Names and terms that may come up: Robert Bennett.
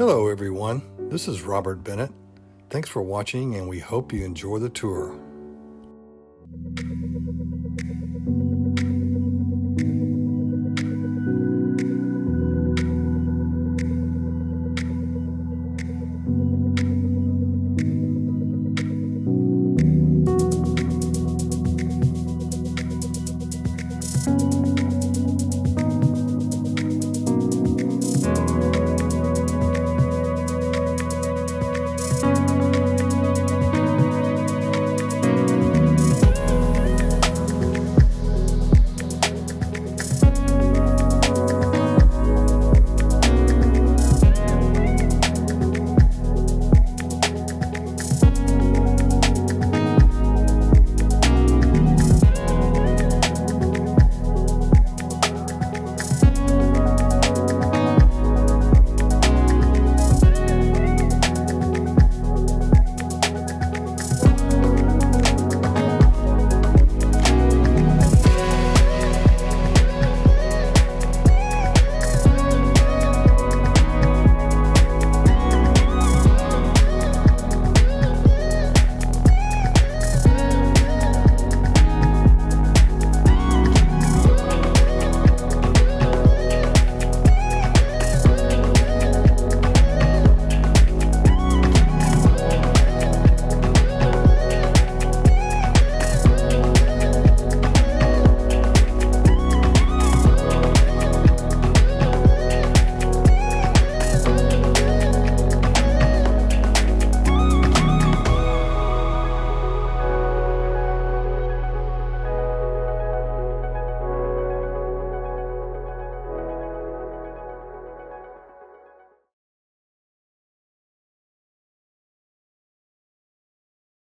Hello everyone, this is Robert Bennett. Thanks for watching and we hope you enjoy the tour.